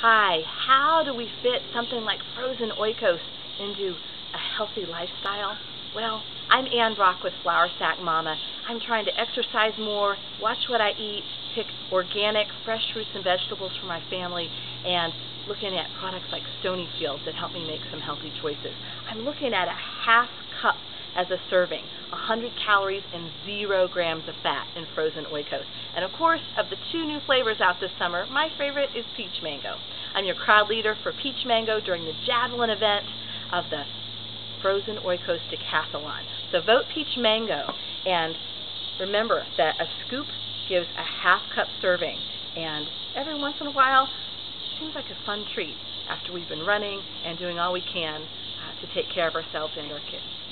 Hi, how do we fit something like frozen Oikos into a healthy lifestyle? Well, I'm Ann Brock with Flour Sack Mama. I'm trying to exercise more, watch what I eat, pick organic, fresh fruits and vegetables for my family, and looking at products like Stonyfield that help me make some healthy choices. I'm looking at a half cup as a serving, 100 calories and 0 grams of fat in frozen Oikos. And of course, of the 2 new flavors out this summer, my favorite is peach mango. I'm your crowd leader for peach mango during the javelin event of the frozen Oikos decathlon. So vote peach mango, and remember that a scoop gives a half cup serving, and every once in a while, seems like a fun treat after we've been running and doing all we can to take care of ourselves and our kids.